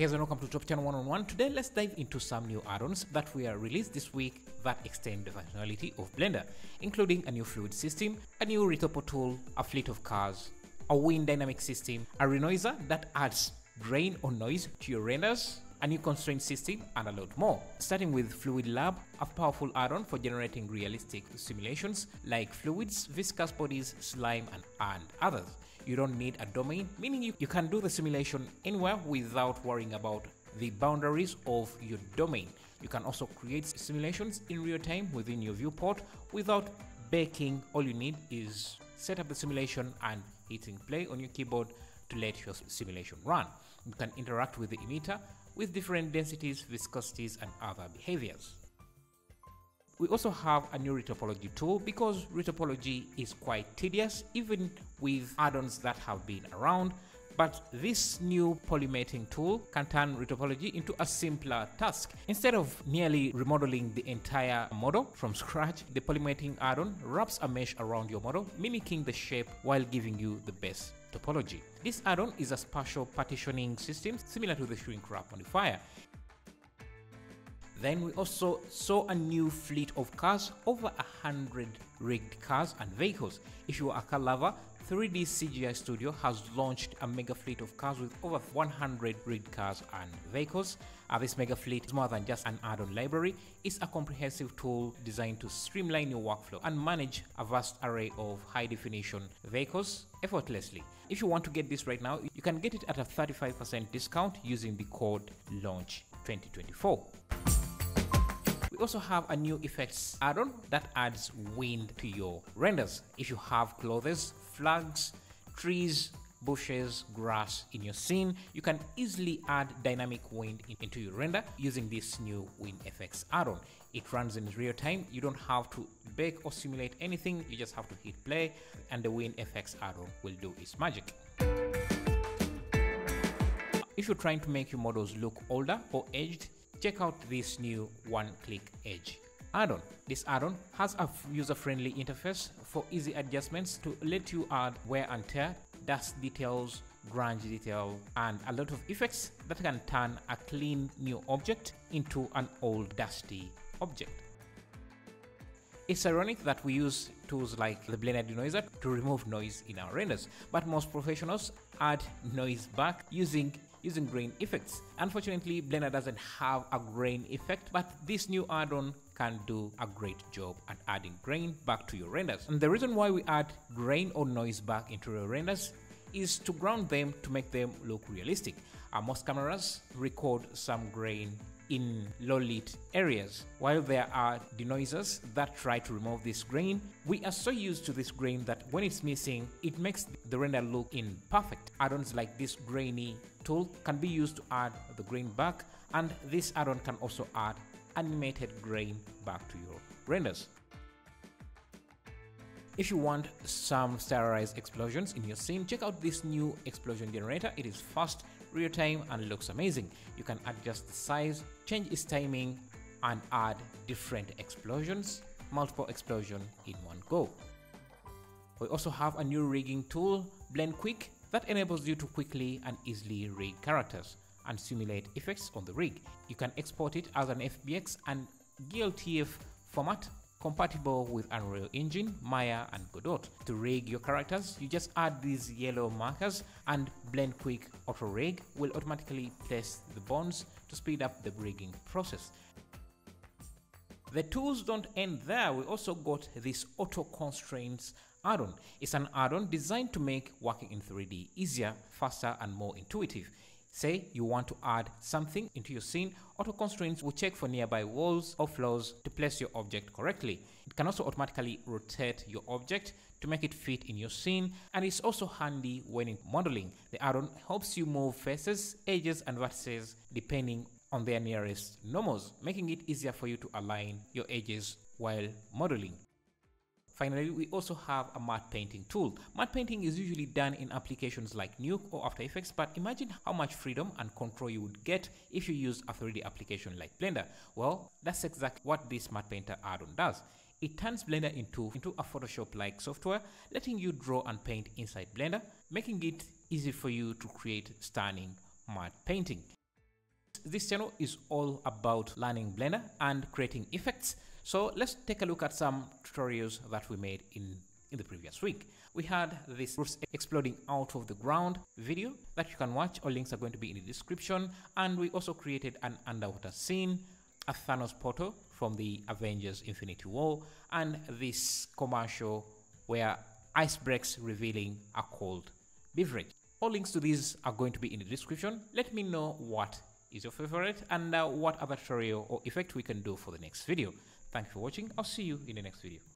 Hey guys, welcome to Top Channel 101. Today let's dive into some new add-ons that were released this week that extend the functionality of Blender, including a new fluid system, a new retopo tool, a fleet of cars, a wind dynamic system, a renoiser that adds grain or noise to your renders, a new constraint system, and a lot more. Starting with Fluid Lab, a powerful add-on for generating realistic simulations like fluids, viscous bodies, slime, and others. You don't need a domain, meaning you can do the simulation anywhere without worrying about the boundaries of your domain. You can also create simulations in real time within your viewport without baking. All you need is set up the simulation and hitting play on your keyboard to let your simulation run. You can interact with the emitter with different densities, viscosities, and other behaviors. We also have a new retopology tool because retopology is quite tedious even with add-ons that have been around, but this new polymating tool can turn retopology into a simpler task. Instead of merely remodeling the entire model from scratch, the polymating add-on wraps a mesh around your model, mimicking the shape while giving you the best topology. This add-on is a spatial partitioning system similar to the shrink wrap modifier. Then we also saw a new fleet of cars, over 100 rigged cars and vehicles. If you are a car lover, 3D CGI Studio has launched a mega fleet of cars with over 100 rigged cars and vehicles. This mega fleet is more than just an add-on library. It's a comprehensive tool designed to streamline your workflow and manage a vast array of high-definition vehicles effortlessly. If you want to get this right now, you can get it at a 35% discount using the code LAUNCH2024. We also have a new effects add-on that adds wind to your renders. If you have clothes, flags, trees, bushes, grass in your scene, you can easily add dynamic wind into your render using this new WinFX add-on. It runs in real time. You don't have to bake or simulate anything. You just have to hit play and the WinFX add-on will do its magic. If you're trying to make your models look older or aged, check out this new one-click edge add-on. This add-on has a user-friendly interface for easy adjustments to let you add wear and tear, dust details, grunge detail, and a lot of effects that can turn a clean new object into an old dusty object. It's ironic that we use tools like the Blender denoiser to remove noise in our renders, but most professionals add noise back using grain effects. Unfortunately, Blender doesn't have a grain effect, but this new add-on can do a great job at adding grain back to your renders. And the reason why we add grain or noise back into your renders is to ground them, to make them look realistic. Most cameras record some grain in low-lit areas. While there are denoisers that try to remove this grain, we are so used to this grain that when it's missing, it makes the render look imperfect. Add-ons like this grainy tool can be used to add the grain back, and this add-on can also add animated grain back to your renders. If you want some stylized explosions in your scene, check out this new explosion generator. It is fast, real-time, and looks amazing. You can adjust the size, change its timing, and add different explosions, multiple explosions in one go. We also have a new rigging tool, Blenquick, that enables you to quickly and easily rig characters and simulate effects on the rig. You can export it as an FBX and GLTF format, compatible with Unreal Engine, Maya, and Godot. To rig your characters, you just add these yellow markers and Blenquick Auto Rig will automatically place the bonds to speed up the rigging process. The tools don't end there. We also got this Auto-Constraints add-on. It's an add-on designed to make working in 3D easier, faster, and more intuitive. Say you want to add something into your scene, Auto-Constraints will check for nearby walls or floors to place your object correctly. It can also automatically rotate your object to make it fit in your scene, and it's also handy when in modeling. The add-on helps you move faces, edges, and vertices depending on their nearest normals, making it easier for you to align your edges while modeling. Finally, we also have a matte painting tool. Matte painting is usually done in applications like Nuke or After Effects, but imagine how much freedom and control you would get if you used a 3D application like Blender. Well, that's exactly what this matte painter add-on does. It turns Blender into a Photoshop-like software, letting you draw and paint inside Blender, making it easy for you to create stunning matte painting. this channel is all about learning Blender and creating effects. So let's take a look at some tutorials that we made in the previous week. We had this roofs exploding out of the ground video that you can watch. All links are going to be in the description. And we also created an underwater scene, a Thanos portal from the Avengers Infinity War, and this commercial where ice breaks revealing a cold beverage. All links to these are going to be in the description. Let me know what is your favorite and what other tutorial or effect we can do for the next video. Thank you for watching. I'll see you in the next video.